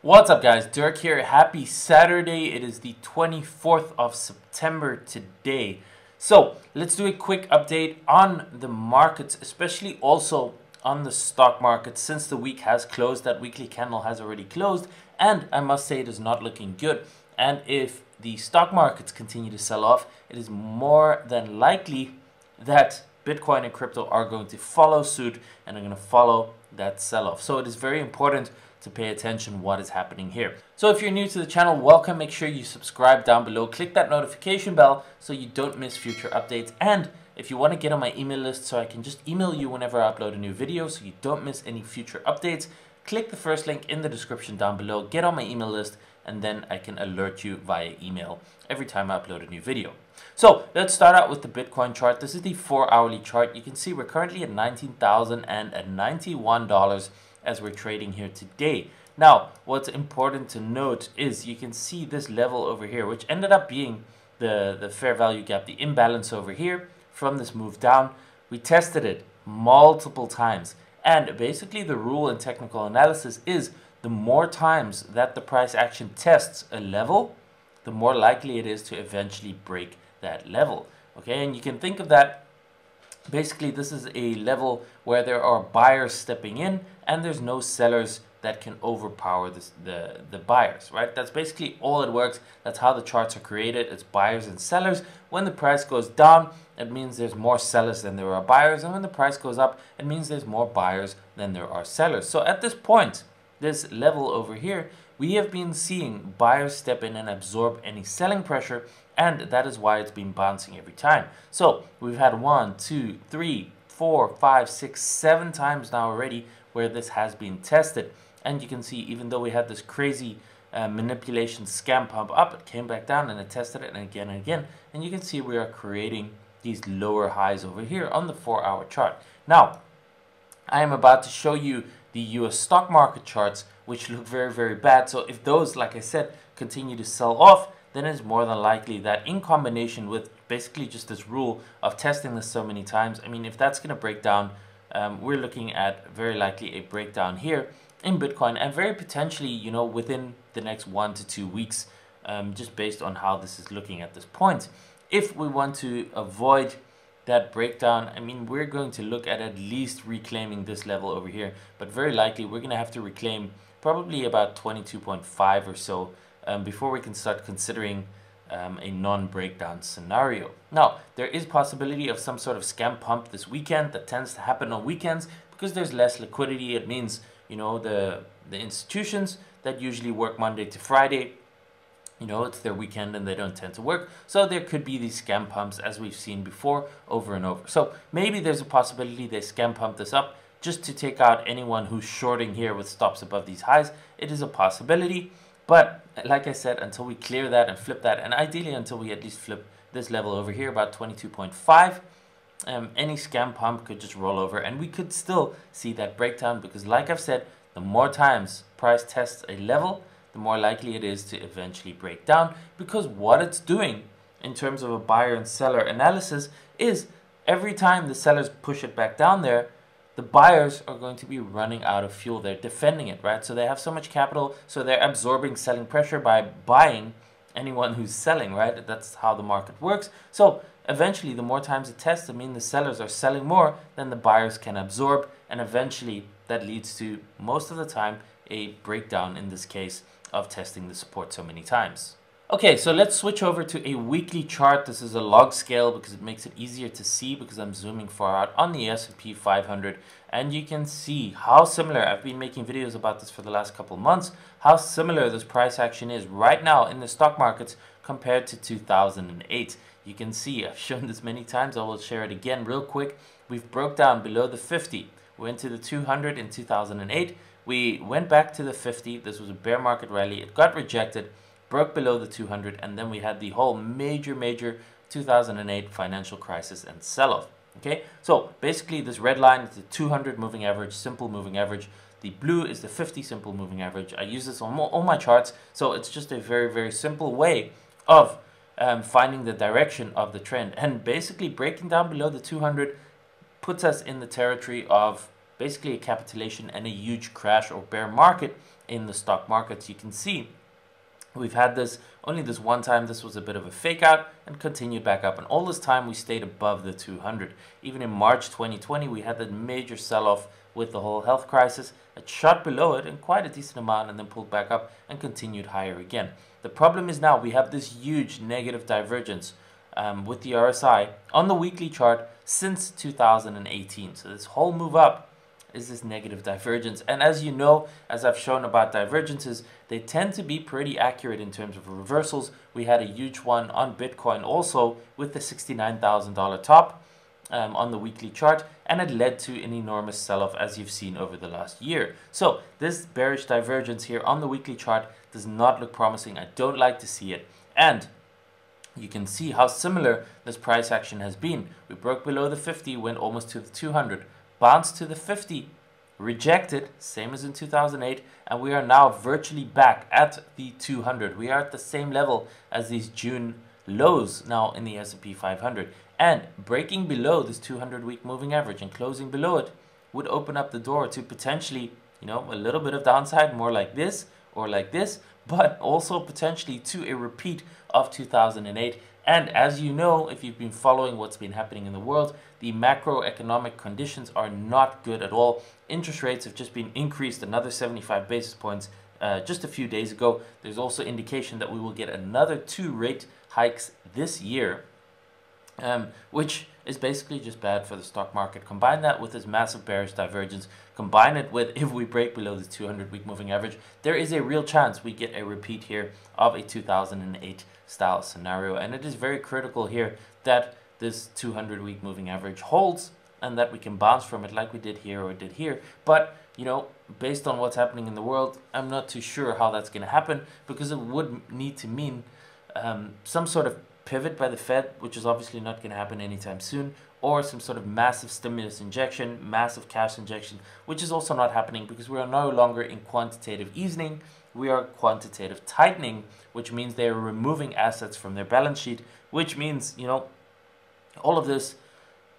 What's up, guys? Dirk here. Happy Saturday. It is the 24th of September today. So let's do a quick update on the markets, especially also on the stock market, since the week has closed. That weekly candle has already closed, and I must say it is not looking good. And if the stock markets continue to sell off, it is more than likely that Bitcoin and crypto are going to follow suit and are going to follow that sell-off. So it is very important to pay attention what is happening here. So if you're new to the channel, welcome. Make sure you subscribe down below. Click that notification bell so you don't miss future updates. And if you want to get on my email list so I can just email you whenever I upload a new video so you don't miss any future updates, click the first link in the description down below. Get on my email list, and then I can alert you via email every time I upload a new video. So let's start out with the Bitcoin chart. This is the 4-hourly chart. You can see we're currently at $19,091 as we're trading here today. Now, what's important to note is you can see this level over here, which ended up being the fair value gap, the imbalance over here from this move down. We tested it multiple times. And basically the rule in technical analysis is the more times that the price action tests a level, the more likely it is to eventually break that level. Okay, and you can think of that, basically this is a level where there are buyers stepping in and there's no sellers that can overpower the buyers, right? That's basically all it works. That's how the charts are created. It's buyers and sellers. When the price goes down, it means there's more sellers than there are buyers. And when the price goes up, it means there's more buyers than there are sellers. So at this point, this level over here, we have been seeing buyers step in and absorb any selling pressure, and that is why it's been bouncing every time. So we've had 1, 2, 3, 4, 5, 6, 7 times now already where this has been tested. And you can see, even though we had this crazy manipulation scam pump up, it came back down and it tested it again and again. And you can see we are creating these lower highs over here on the 4-hour chart. Now, I am about to show you the US stock market charts, which look very, very bad. So if those, like I said, continue to sell off, then it's more than likely that in combination with basically just this rule of testing this so many times, I mean, if that's going to break down, we're looking at very likely a breakdown here in Bitcoin, and very potentially, you know, within the next 1 to 2 weeks, just based on how this is looking at this point. If we want to avoid that breakdown, I mean, we're going to look at least reclaiming this level over here, but very likely we're going to have to reclaim probably about 22.5 or so before we can start considering a non-breakdown scenario. Now, there is possibility of some sort of scam pump this weekend. That tends to happen on weekends because there's less liquidity. It means, you know, the institutions that usually work Monday to Friday, you know, it's their weekend and they don't tend to work. So there could be these scam pumps, as we've seen before, over and over. So maybe there's a possibility they scam pump this up just to take out anyone who's shorting here with stops above these highs. It is a possibility. But like I said, until we clear that and flip that, and ideally until we at least flip this level over here, about 22.5, any scam pump could just roll over and we could still see that breakdown, because like I've said, the more times price tests a level, the more likely it is to eventually break down, because what it's doing in terms of a buyer and seller analysis is every time the sellers push it back down there, the buyers are going to be running out of fuel. They're defending it, right? So they have so much capital, so they're absorbing selling pressure by buying anyone who's selling, right? That's how the market works. So eventually, the more times it tests, I mean, the sellers are selling more than the buyers can absorb. And eventually, that leads to, most of the time, a breakdown in this case of testing the support so many times. Okay, so let's switch over to a weekly chart. This is a log scale because it makes it easier to see, because I'm zooming far out on the S&P 500. And you can see how similar, I've been making videos about this for the last couple months, how similar this price action is right now in the stock markets compared to 2008. You can see, I've shown this many times, I will share it again real quick. We've broke down below the 50. We went to the 200 in 2008. We went back to the 50. This was a bear market rally. It got rejected, broke below the 200, and then we had the whole major 2008 financial crisis and sell-off. Okay, so basically this red line is the 200 moving average, simple moving average. The blue is the 50 simple moving average. I use this on all my charts, so it's just a very, very simple way of finding the direction of the trend. And basically breaking down below the 200 puts us in the territory of basically a capitulation and a huge crash or bear market, in the stock markets. You can see we've had this only this one time. This was a bit of a fake out and continued back up, and all this time we stayed above the 200. Even in March 2020 we had that major sell-off with the whole health crisis. It shot below it in quite a decent amount and then pulled back up and continued higher again. The problem is now we have this huge negative divergence with the RSI on the weekly chart since 2018. So this whole move up is this negative divergence, and as you know, as I've shown about divergences, they tend to be pretty accurate in terms of reversals. We had a huge one on Bitcoin also with the $69,000 top on the weekly chart, and it led to an enormous sell-off as you've seen over the last year. So this bearish divergence here on the weekly chart does not look promising. I don't like to see it, and you can see how similar this price action has been. We broke below the 50, went almost to the 200, bounced to the 50, rejected, same as in 2008, and we are now virtually back at the 200. We are at the same level as these June lows now in the S&P 500. And breaking below this 200-week moving average and closing below it would open up the door to potentially, you know, a little bit of downside, more like this or like this, but also potentially to a repeat of 2008. And as you know, if you've been following what's been happening in the world, the macroeconomic conditions are not good at all. Interest rates have just been increased another 75 basis points just a few days ago. There's also indication that we will get another 2 rate hikes this year, which is basically just bad for the stock market. Combine that with this massive bearish divergence, combine it with if we break below the 200-week moving average, there is a real chance we get a repeat here of a 2008 style scenario. And it is very critical here that this 200-week moving average holds and that we can bounce from it like we did here or did here. But, you know, based on what's happening in the world, I'm not too sure how that's going to happen, because it would need to mean some sort of pivot by the Fed, which is obviously not going to happen anytime soon, or some sort of massive stimulus injection, massive cash injection, which is also not happening, because we are no longer in quantitative easing, we are quantitative tightening, which means they are removing assets from their balance sheet, which means, you know, all of this,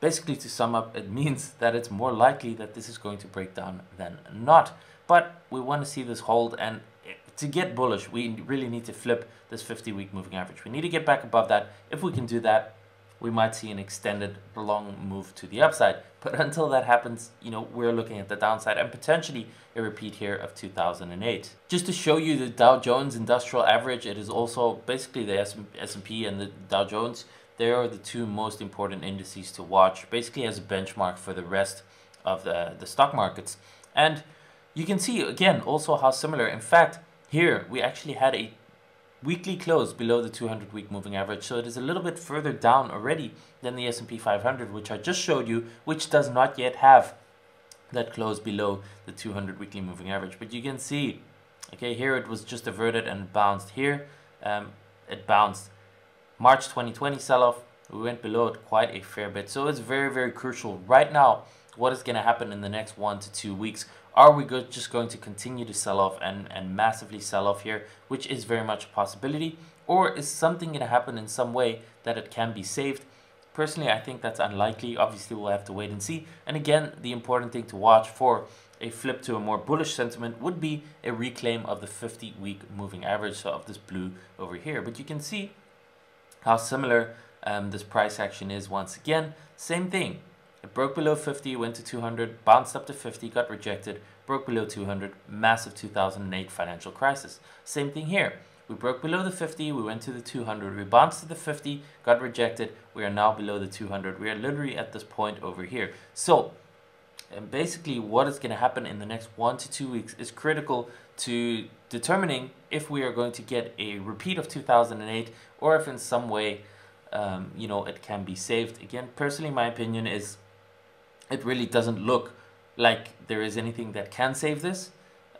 basically to sum up, it means that it's more likely that this is going to break down than not. But we want to see this hold, and to get bullish, we really need to flip this 50-week moving average. We need to get back above that. If we can do that, we might see an extended long move to the upside. But until that happens, you know, we're looking at the downside and potentially a repeat here of 2008. Just to show you the Dow Jones Industrial Average, it is also basically the S&P and the Dow Jones. They are the two most important indices to watch, basically as a benchmark for the rest of the stock markets. And you can see, again, also how similar. In fact, here we actually had a weekly close below the 200-week moving average, so it is a little bit further down already than the S&P 500, which I just showed you, which does not yet have that close below the 200-weekly moving average. But you can see, okay, here it was just averted and bounced here. It bounced. March 2020 sell-off, we went below it quite a fair bit. So it's very, very crucial right now what is going to happen in the next 1 to 2 weeks. Are we just going to continue to sell off and massively sell off here, which is very much a possibility? Or is something going to happen in some way that it can be saved? Personally, I think that's unlikely. Obviously, we'll have to wait and see. And again, the important thing to watch for a flip to a more bullish sentiment would be a reclaim of the 50-week moving average, so of this blue over here. But you can see how similar this price action is once again. Same thing. It broke below 50, went to 200, bounced up to 50, got rejected, broke below 200, massive 2008 financial crisis. Same thing here. We broke below the 50, we went to the 200, we bounced to the 50, got rejected, we are now below the 200. We are literally at this point over here. So, and basically what is going to happen in the next 1 to 2 weeks is critical to determining if we are going to get a repeat of 2008 or if in some way, you know, it can be saved. Again, personally, my opinion is it really doesn't look like there is anything that can save this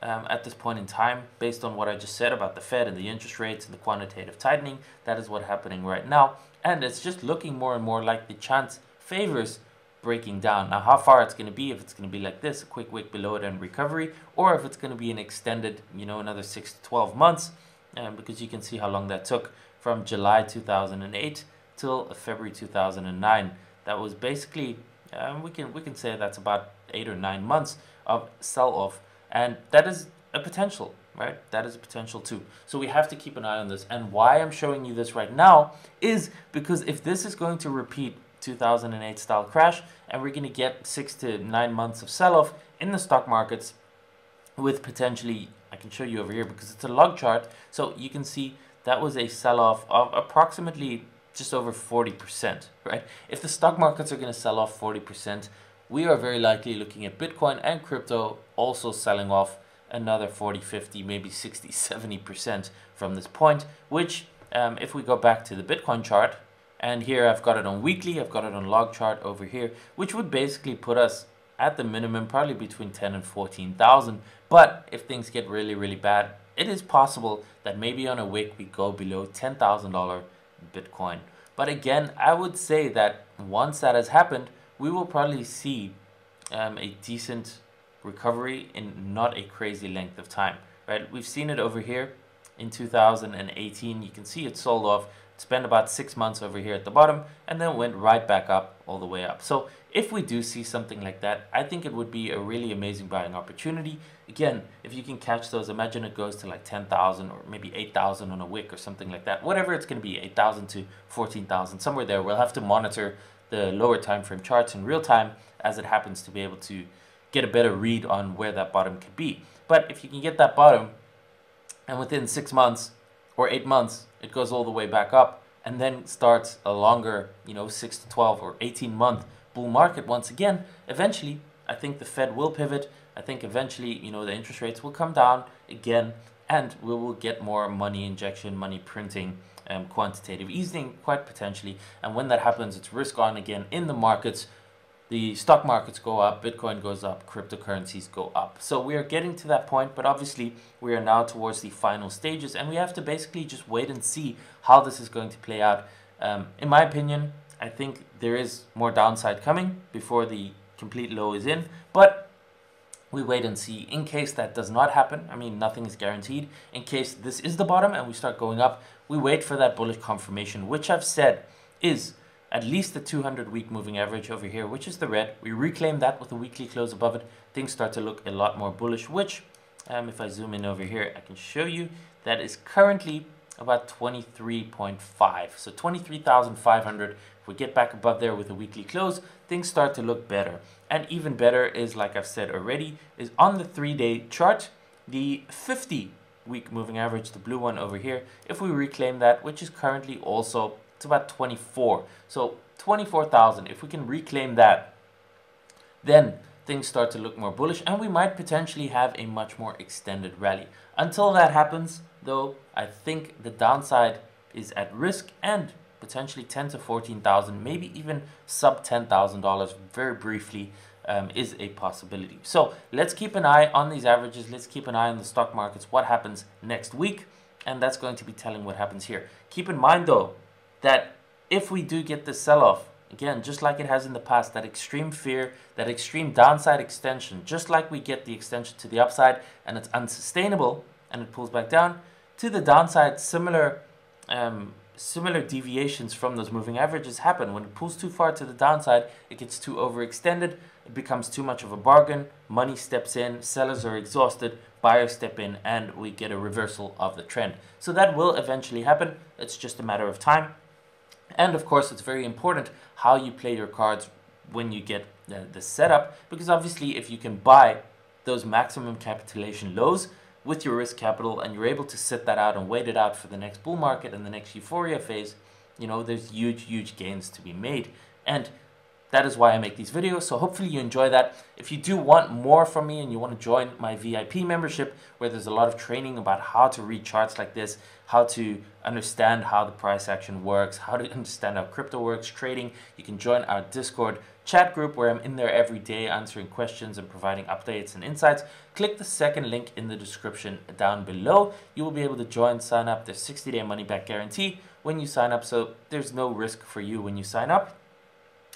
at this point in time, based on what I just said about the Fed and the interest rates and the quantitative tightening. That is what's happening right now. And it's just looking more and more like the chance favors breaking down. Now, how far it's going to be, if it's going to be like this, a quick wick below it and recovery, or if it's going to be an extended, you know, another 6 to 12 months, because you can see how long that took from July 2008 till February 2009. That was basically... we can say that's about 8 or 9 months of sell-off, and that is a potential, right? That is a potential too. So we have to keep an eye on this. And why I'm showing you this right now is because if this is going to repeat 2008 style crash, and we're going to get 6 to 9 months of sell-off in the stock markets with potentially, I can show you over here because it's a log chart. So you can see that was a sell-off of approximately just over 40%, right? If the stock markets are going to sell off 40%, we are very likely looking at Bitcoin and crypto also selling off another 40, 50, maybe 60, 70% from this point, which if we go back to the Bitcoin chart, and here I've got it on weekly, I've got it on log chart over here, which would basically put us at the minimum probably between 10 and 14,000. But if things get really, really bad, it is possible that maybe on a wick we go below $10,000 Bitcoin. But again, I would say that once that has happened, we will probably see a decent recovery in not a crazy length of time, right? We've seen it over here in 2018. You can see it sold off, spent about 6 months over here at the bottom, and then went right back up all the way up. So if we do see something like that, I think it would be a really amazing buying opportunity. Again, if you can catch those, imagine it goes to like 10,000 or maybe 8,000 on a wick or something like that, whatever it's going to be, 8,000 to 14,000, somewhere there. We'll have to monitor the lower time frame charts in real time as it happens to be able to get a better read on where that bottom could be. But if you can get that bottom and within 6 months or 8 months, it goes all the way back up and then starts a longer, 6 to 12 or 18-month bull market once again, eventually, I think the Fed will pivot. I think eventually, the interest rates will come down again and we will get more money injection, money printing, quantitative easing quite potentially. And when that happens, it's risk on again in the markets. The stock markets go up, Bitcoin goes up, cryptocurrencies go up. So we are getting to that point, but obviously we are now towards the final stages and we have to basically just wait and see how this is going to play out. In my opinion, I think there is more downside coming before the complete low is in, but we wait and see. In case that does not happen, I mean, nothing is guaranteed. In case this is the bottom and we start going up, we wait for that bullish confirmation, which I've said is at least the 200-week moving average over here, which is the red. We reclaim that with a weekly close above it. Things start to look a lot more bullish, which, if I zoom in over here, I can show you that is currently about 23.5. So 23,500. If we get back above there with a weekly close, things start to look better. And even better is, like I've said already, is on the 3-day chart, the 50-week moving average, the blue one over here. If we reclaim that, which is currently also about 24, so 24,000, if we can reclaim that, then things start to look more bullish and we might potentially have a much more extended rally. Until that happens though, I think the downside is at risk and potentially 10 to 14,000, maybe even sub $10,000 very briefly is a possibility. So let's keep an eye on these averages, let's keep an eye on the stock markets, what happens next week, and that's going to be telling what happens here. Keep in mind though that if we do get this sell-off, again, just like it has in the past, that extreme fear, that extreme downside extension, just like we get the extension to the upside and it's unsustainable and it pulls back down, to the downside, similar deviations from those moving averages happen. When it pulls too far to the downside, it gets too overextended, it becomes too much of a bargain, money steps in, sellers are exhausted, buyers step in, and we get a reversal of the trend. So that will eventually happen, it's just a matter of time. And of course, it's very important how you play your cards when you get the setup, because obviously if you can buy those maximum capitulation lows with your risk capital and you're able to sit that out and wait it out for the next bull market and the next euphoria phase, there's huge, huge gains to be made. And that is why I make these videos. So hopefully you enjoy that. If you do want more from me and you want to join my VIP membership, where there's a lot of training about how to read charts like this, how to understand how the price action works, how to understand how crypto works, trading, you can join our Discord chat group where I'm in there every day answering questions and providing updates and insights. Click the second link in the description down below. You will be able to join, sign up. There's 60-day money-back guarantee when you sign up, so there's no risk for you when you sign up.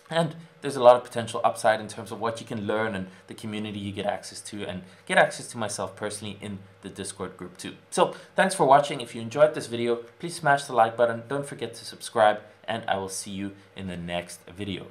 And there's a lot of potential upside in terms of what you can learn and the community you get access to, and get access to myself personally in the Discord group too. So thanks for watching. If you enjoyed this video, please smash the like button. Don't forget to subscribe, and I will see you in the next video.